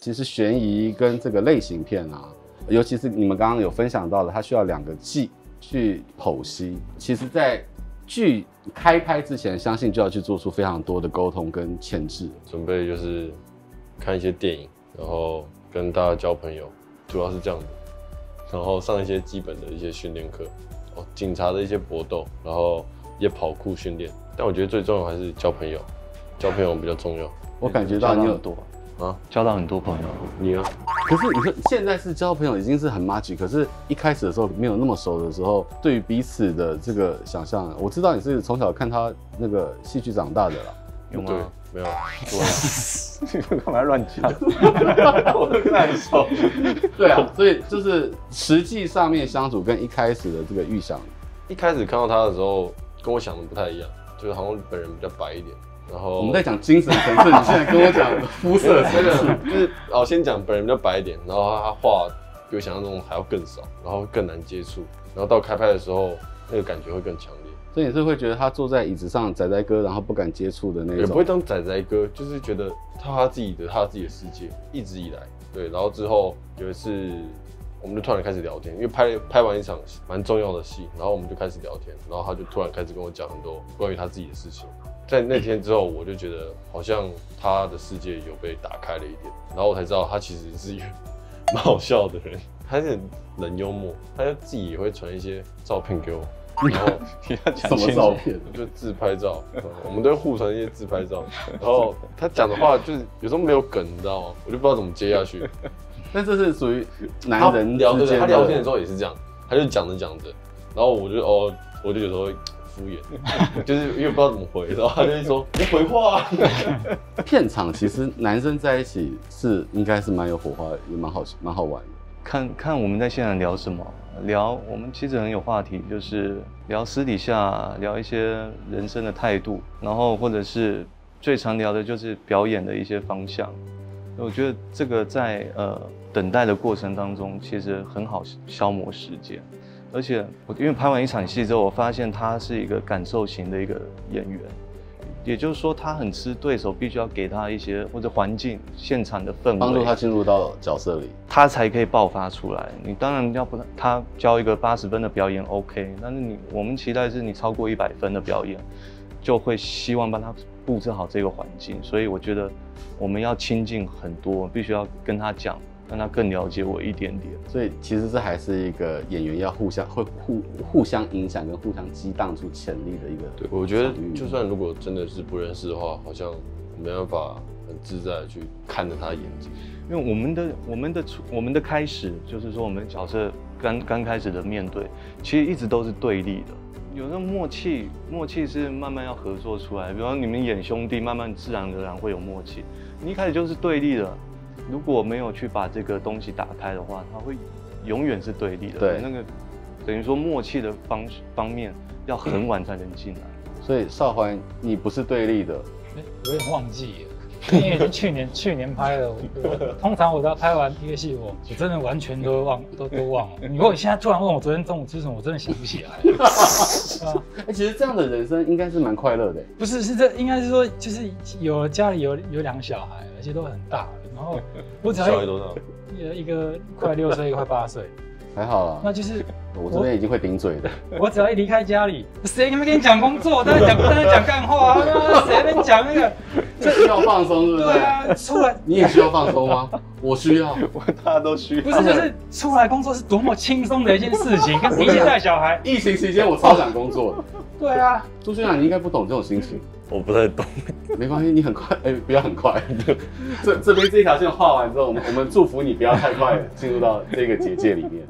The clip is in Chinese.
其实悬疑跟这个类型片啊，尤其是你们刚刚有分享到的，它需要两个季去剖析。其实，在剧开拍之前，相信就要去做出非常多的沟通跟前置准备，就是看一些电影，然后跟大家交朋友，主要是这样子。然后上一些基本的一些训练课，哦，警察的一些搏斗，然后一些跑酷训练。但我觉得最重要还是交朋友，交朋友比较重要。我感觉到你有多。 啊，交到很多朋友，你啊，可是你说现在是交朋友已经是很 magic， 可是一开始的时候没有那么熟的时候，对于彼此的这个想象，我知道你是从小看他那个戏剧长大的啦，有吗？没有，你干嘛乱讲？我都跟他很熟，对啊，所以就是实际上面相处跟一开始的这个预想，一开始看到他的时候跟我想的不太一样，就是好像本人比较白一点。 然后我们在讲精神层次，你现在跟我讲肤色层次，就是哦，先讲本人比较白一点，然后他话比我想象中还要更少，然后更难接触，然后到开拍的时候，那个感觉会更强烈。所以你是会觉得他坐在椅子上仔仔哥，然后不敢接触的那种，也不会当仔仔哥，就是觉得他自己的世界，一直以来对。然后之后有一次，我们就突然开始聊天，因为拍完一场蛮重要的戏，然后我们就开始聊天，然后他就突然开始跟我讲很多关于他自己的事情。 在那天之后，我就觉得好像他的世界有被打开了一点，然后我才知道他其实是一个蛮好笑的人，他是很幽默，他就自己也会传一些照片给我，然后什么照片？就自拍照，我们都会互传一些自拍照，然后他讲的话就是有时候没有梗，你知道吗？我就不知道怎么接下去。但这是属于男人聊天，他聊天的时候也是这样，他就讲着讲着，然后我就有时候。 敷衍，就是因为不知道怎么回，然后他就说不回话、啊。片场其实男生在一起是应该是蛮有火花，也蛮好玩的。看看我们在现场聊什么，聊我们其实很有话题，就是聊私底下聊一些人生的态度，然后或者是最常聊的就是表演的一些方向。我觉得这个在等待的过程当中，其实很好消磨时间。 而且我因为拍完一场戏之后，我发现他是一个感受型的一个演员，也就是说他很吃对手，必须要给他一些或者环境、现场的氛围，帮助他进入到角色里，他才可以爆发出来。你当然要不他交一个80分的表演 OK， 但是我们期待是你超过100分的表演，就会希望帮他布置好这个环境。所以我觉得我们要亲近很多，必须要跟他讲。 让他更了解我一点点，所以其实这还是一个演员要互相影响跟互相激荡出潜力的一个。对，我觉得就算如果真的是不认识的话，好像没办法很自在的去看着他的眼睛，因为我们的开始就是说我们角色刚开始的面对，其实一直都是对立的。 有那默契是慢慢要合作出来，比方你们演兄弟，慢慢自然而然会有默契。你一开始就是对立的。 如果没有去把这个东西打开的话，它会永远是对立的。对，那个等于说默契的方面要很晚才能进来。所以少环，你不是对立的。我也忘记了，因为已经去年拍了。通常我只要拍完一个戏，我真的完全都忘了。你如果现在突然问我昨天中午吃什么，我真的想不起来。啊其实这样的人生应该是蛮快乐的。不是，是这应该是说，就是有家里有两个小孩，而且都很大。 然后我只要小孩多少？一个快6岁，一个快8岁，还好啦。那就是我这边已经会顶嘴的。我只要一离开家里，谁跟你讲工作？当然讲干话啊！谁跟你讲那个？这需要放松是不是？对啊，出来你也需要放松吗？我需要，大家都需要。不是，就是出来工作是多么轻松的一件事情，跟年纪大小孩。疫情期间我超想工作的。对啊，朱轩啊，你应该不懂这种心情。 我不太懂，没关系，你很快，哎、欸，不要很快。这边这条线画完之后，我们祝福你不要太快进入到这个结界里面。